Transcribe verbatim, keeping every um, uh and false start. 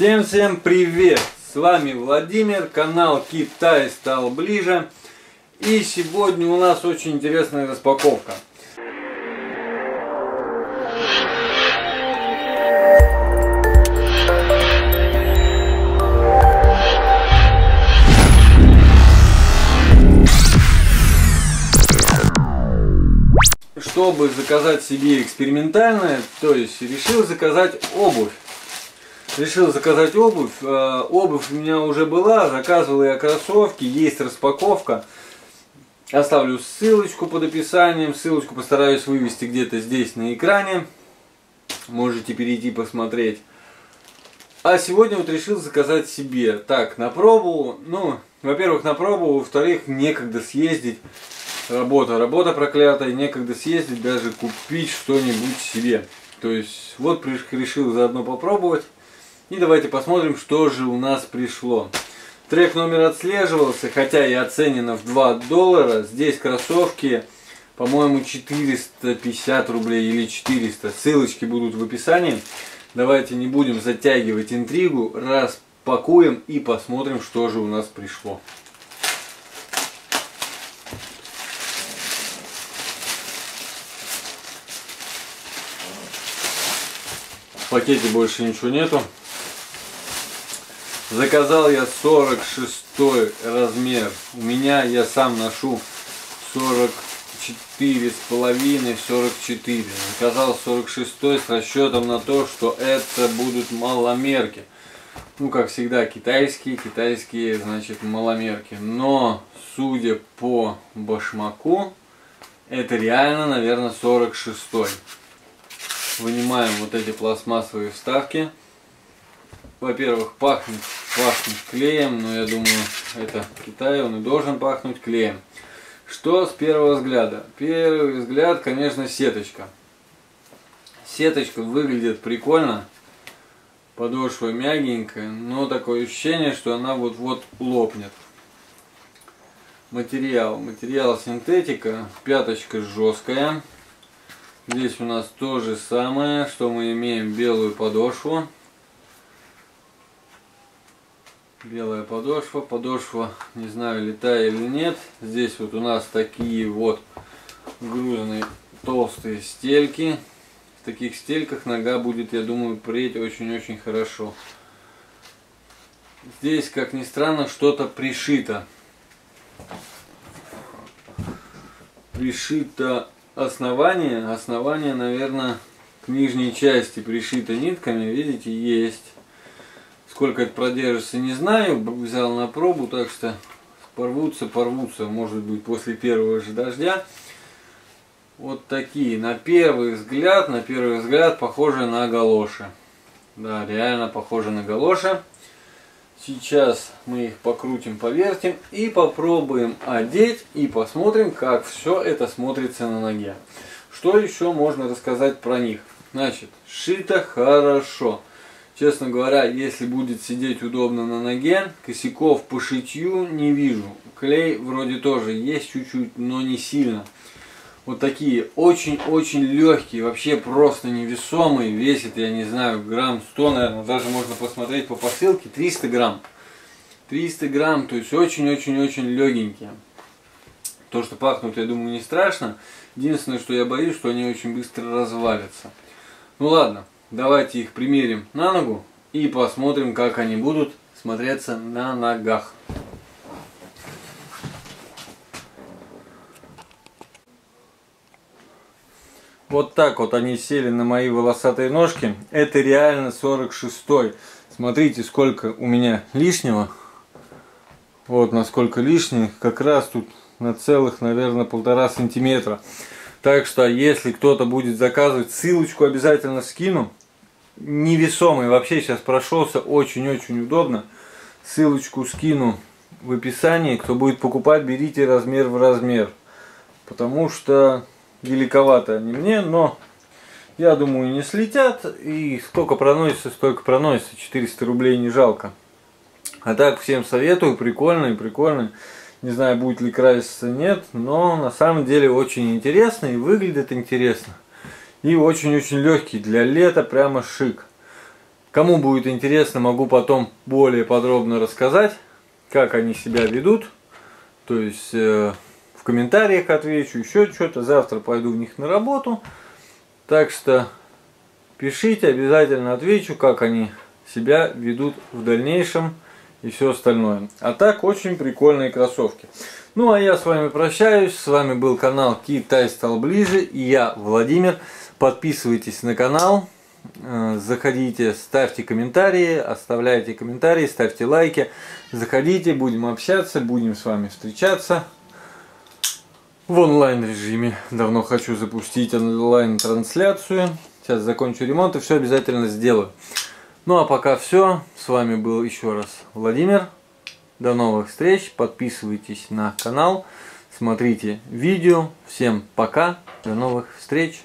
Всем-всем привет! С вами Владимир, канал Китай Стал Ближе. И сегодня у нас очень интересная распаковка. Чтобы заказать себе экспериментальное, то есть решил заказать обувь. Решил заказать обувь. Обувь у меня уже была, заказывал я кроссовки, есть распаковка. Оставлю ссылочку под описанием, ссылочку постараюсь вывести где-то здесь на экране. Можете перейти посмотреть. А сегодня вот решил заказать себе. Так, на пробу, ну, во-первых, на пробу, во-вторых, некогда съездить. Работа, работа проклятая, некогда съездить, даже купить что-нибудь себе. То есть, вот решил заодно попробовать. И давайте посмотрим, что же у нас пришло. Трек номер отслеживался, хотя и оценено в два доллара. Здесь кроссовки, по-моему, четыреста пятьдесят рублей или четыреста. Ссылочки будут в описании. Давайте не будем затягивать интригу. Распакуем и посмотрим, что же у нас пришло. В пакете больше ничего нету. Заказал я сорок шестой размер. У меня, я сам ношу сорок четыре с половиной, сорок четыре. Заказал сорок шестой с расчетом на то, что это будут маломерки. Ну, как всегда, китайские, китайские, значит, маломерки. Но, судя по башмаку, это реально, наверное, сорок шестой. Вынимаем вот эти пластмассовые вставки. Во-первых, пахнет, пахнет клеем, но я думаю, это Китай, он и должен пахнуть клеем. Что с первого взгляда? Первый взгляд, конечно, сеточка. Сеточка выглядит прикольно. Подошва мягенькая, но такое ощущение, что она вот-вот лопнет. Материал. Материал синтетика, пяточка жесткая. Здесь у нас то же самое, что мы имеем белую подошву. Белая подошва, подошва, не знаю, летая или нет. Здесь вот у нас такие вот грузные толстые стельки. В таких стельках нога будет, я думаю, преть очень-очень хорошо. Здесь, как ни странно, что-то пришито. Пришито... Основание, основание, наверное, к нижней части пришито нитками, видите, есть. Сколько это продержится, не знаю, взял на пробу, так что порвутся, порвутся, может быть, после первого же дождя. Вот такие, на первый взгляд, на первый взгляд, похоже на галоши. Да, реально похоже на галоши. Сейчас мы их покрутим, повертим и попробуем одеть и посмотрим, как все это смотрится на ноге. Что еще можно рассказать про них? Значит, сшито хорошо. Честно говоря, если будет сидеть удобно на ноге, косяков по шитью не вижу. Клей вроде тоже есть чуть-чуть, но не сильно. Вот такие очень-очень легкие, вообще просто невесомые, весит, я не знаю, грамм сто, наверное, даже можно посмотреть по посылке, триста грамм. триста грамм, то есть очень-очень-очень легенькие. То, что пахнут, я думаю, не страшно. Единственное, что я боюсь, что они очень быстро развалятся. Ну ладно, давайте их примерим на ногу и посмотрим, как они будут смотреться на ногах. Вот так вот они сели на мои волосатые ножки. Это реально сорок шестой. Смотрите, сколько у меня лишнего. Вот насколько лишних. Как раз тут на целых, наверное, полтора сантиметра. Так что, если кто-то будет заказывать, ссылочку обязательно скину. Невесомый вообще сейчас прошелся. Очень-очень удобно. Ссылочку скину в описании. Кто будет покупать, берите размер в размер. Потому что... Великовато они мне, но я думаю, не слетят. И сколько проносится, столько проносится. четыреста рублей не жалко. А так всем советую. Прикольные, прикольные. Не знаю, будет ли краситься, нет. Но на самом деле очень интересно и выглядит интересно. И очень-очень легкий. Для лета прямо шик. Кому будет интересно, могу потом более подробно рассказать, как они себя ведут. То есть э, в комментариях отвечу, еще что-то. Завтра пойду в них на работу. Так что пишите, обязательно отвечу, как они себя ведут в дальнейшем и все остальное. А так, очень прикольные кроссовки. Ну, а я с вами прощаюсь. С вами был канал Китай Стал Ближе. И я, Владимир. Подписывайтесь на канал. Заходите, ставьте комментарии, оставляйте комментарии, ставьте лайки. Заходите, будем общаться, будем с вами встречаться в онлайн режиме. Давно хочу запустить онлайн трансляцию. Сейчас закончу ремонт и все обязательно сделаю. Ну а пока все. С вами был еще раз Владимир. До новых встреч. Подписывайтесь на канал, смотрите видео. Всем пока, до новых встреч.